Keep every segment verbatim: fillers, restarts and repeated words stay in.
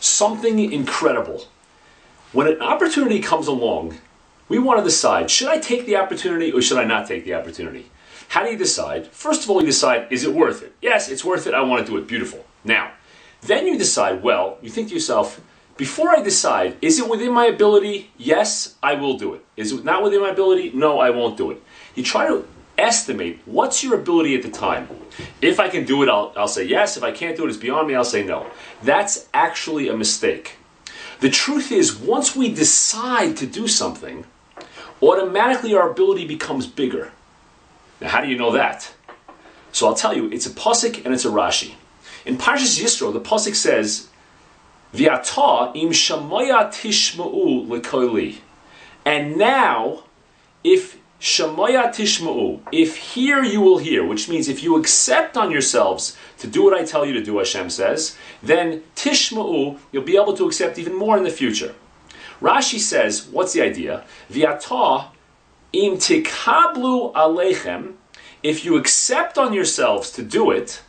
something incredible. When an opportunity comes along, we want to decide, should I take the opportunity or should I not take the opportunity? How do you decide? First of all, you decide, is it worth it? Yes, it's worth it. I want to do it. Beautiful. Now, then you decide, well, you think to yourself, before I decide, is it within my ability? Yes, I will do it. Is it not within my ability? No, I won't do it. You try to estimate what's your ability at the time. If I can do it, I'll, I'll say yes. If I can't do it, it's beyond me, I'll say no. That's actually a mistake. The truth is, once we decide to do something, automatically our ability becomes bigger. Now, how do you know that? So I'll tell you, it's a pasuk and it's a Rashi. In Parshas Yisro, the pasuk says, "V'ata im shamaya tishma'u lekoli," and now, if Shamoa tishma'u, if hear you will hear, which means if you accept on yourselves to do what I tell you to do, Hashem says, then tishma'u, you'll be able to accept even more in the future. Rashi says, what's the idea? V'ata im tikabelu alechem, if you accept on yourselves to do it,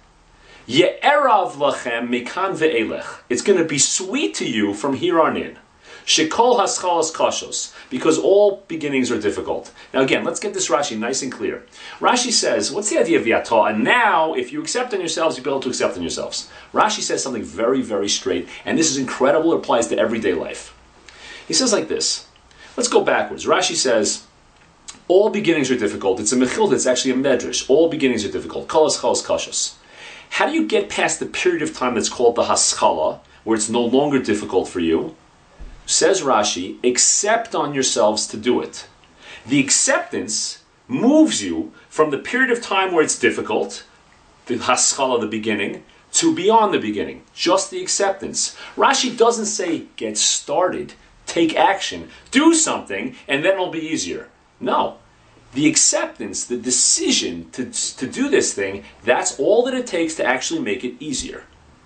ye'erav lachem mikan va'eilech, it's going to be sweet to you from here on in. Shekol hascholas kashos, because all beginnings are difficult. Now again, let's get this Rashi nice and clear. Rashi says, what's the idea of Yata? And now, if you accept on yourselves, you'll be able to accept on yourselves. Rashi says something very, very straight, and this is incredible, it applies to everyday life. He says like this, let's go backwards. Rashi says, all beginnings are difficult. It's a mechilta, it's actually a medrash. All beginnings are difficult. Khalas khalas kashos. How do you get past the period of time that's called the haskala, where it's no longer difficult for you? Says Rashi, accept on yourselves to do it. The acceptance moves you from the period of time where it's difficult, the haskala, the beginning, to beyond the beginning, just the acceptance. Rashi doesn't say, get started, take action, do something, and then it'll be easier. No. The acceptance, the decision to, to do this thing, that's all that it takes to actually make it easier.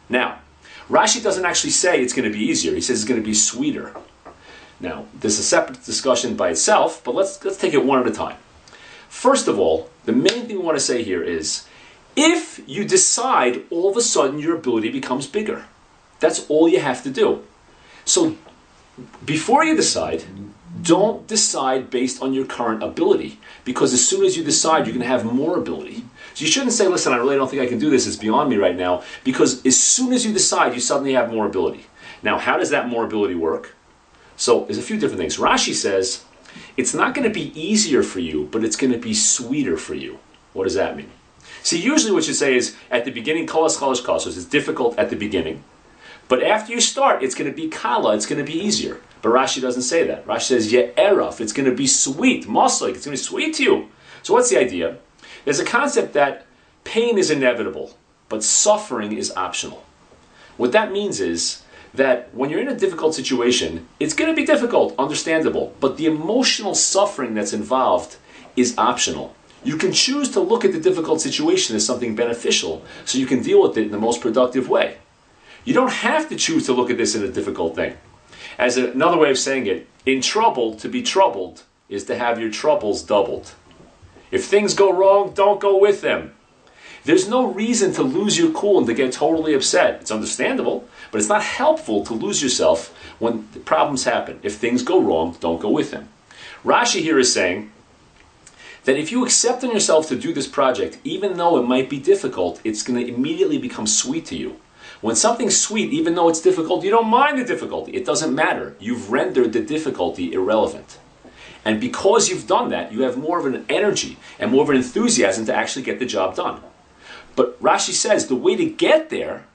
Now, Rashi doesn't actually say it's going to be easier. He says it's going to be sweeter. Now, there's a separate discussion by itself, but let's, let's take it one at a time. First of all, the main thing we want to say here is, if you decide, all of a sudden your ability becomes bigger. That's all you have to do. So, before you decide, don't decide based on your current ability, because as soon as you decide, you're going to have more ability. So you shouldn't say, listen, I really don't think I can do this, it's beyond me right now, because as soon as you decide, you suddenly have more ability. Now, how does that more ability work? So there's a few different things. Rashi says, it's not going to be easier for you, but it's going to be sweeter for you. What does that mean? See, usually what you say is, at the beginning, khalas khalas khalas, it's difficult at the beginning, but after you start, it's going to be kala, it's going to be easier. But Rashi doesn't say that. Rashi says, ye'erav, it's going to be sweet, moslek, it's going to be sweet to you. So what's the idea? There's a concept that pain is inevitable, but suffering is optional. What that means is that when you're in a difficult situation, it's going to be difficult, understandable, but the emotional suffering that's involved is optional. You can choose to look at the difficult situation as something beneficial, so you can deal with it in the most productive way. You don't have to choose to look at this as a difficult thing. As another way of saying it, in trouble, to be troubled is to have your troubles doubled. If things go wrong, don't go with them. There's no reason to lose your cool and to get totally upset. It's understandable, but it's not helpful to lose yourself when the problems happen. If things go wrong, don't go with them. Rashi here is saying that if you accept on yourself to do this project, even though it might be difficult, it's going to immediately become sweet to you. When something's sweet, even though it's difficult, you don't mind the difficulty. It doesn't matter. You've rendered the difficulty irrelevant. And because you've done that, you have more of an energy and more of an enthusiasm to actually get the job done. But Rashi says the way to get there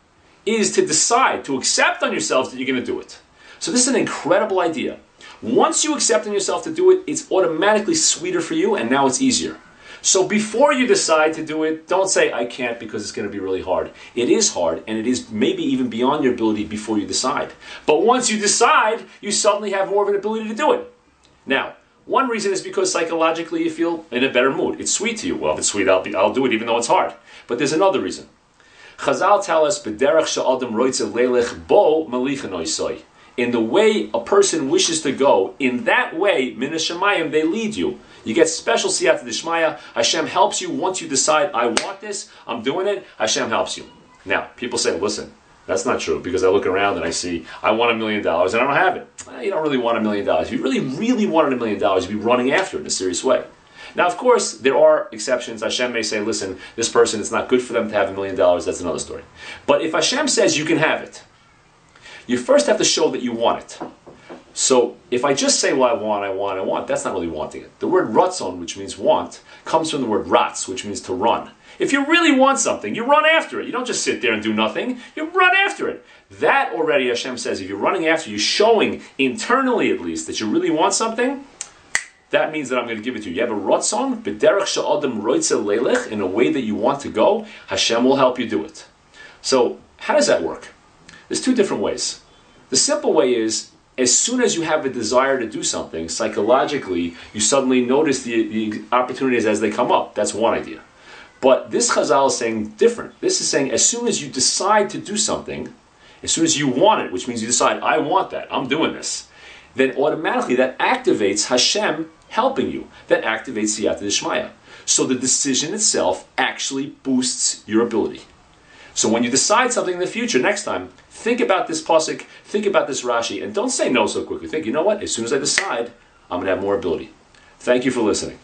is to decide, to accept on yourself that you're going to do it. So this is an incredible idea. Once you accept on yourself to do it, it's automatically sweeter for you and now it's easier. So before you decide to do it, don't say, I can't because it's going to be really hard. It is hard, and it is maybe even beyond your ability before you decide. But once you decide, you suddenly have more of an ability to do it. Now, one reason is because psychologically you feel in a better mood. It's sweet to you. Well, if it's sweet, I'll, be, I'll do it even though it's hard. But there's another reason. Chazal tell us, bederech she'odem roitzel leylech bo malichanoisoi. In the way a person wishes to go, in that way, min Hashemayim, they lead you. You get special siyata dishmaya. Hashem helps you once you decide, I want this, I'm doing it. Hashem helps you. Now, people say, listen, That's not true, because I look around and I see, I want a million dollars and I don't have it. Well, you don't really want a million dollars. If you really, really wanted a million dollars, you'd be running after it in a serious way. Now, of course, there are exceptions. Hashem may say, listen, this person, it's not good for them to have a million dollars. That's another story. But if Hashem says you can have it, you first have to show that you want it. So if I just say, well, I want, I want, I want, that's not really wanting it. The word rotzon, which means want, comes from the word ratz, which means to run. If you really want something, you run after it. You don't just sit there and do nothing. You run after it. That already, Hashem says, if you're running after, you're showing, internally at least, that you really want something, that means that I'm going to give it to you. You have a rutson, bederech she'odem roitzel leylech, in a way that you want to go, Hashem will help you do it. So, how does that work? There's two different ways. The simple way is, as soon as you have a desire to do something, psychologically, you suddenly notice the, the opportunities as they come up. That's one idea. But this Chazal is saying different. This is saying as soon as you decide to do something, as soon as you want it, which means you decide, I want that, I'm doing this, then automatically that activates Hashem helping you. That activates siyata dishmaya. So the decision itself actually boosts your ability. So when you decide something in the future, next time, think about this pasuk, think about this Rashi, and don't say no so quickly. Think, you know what? As soon as I decide, I'm going to have more ability. Thank you for listening.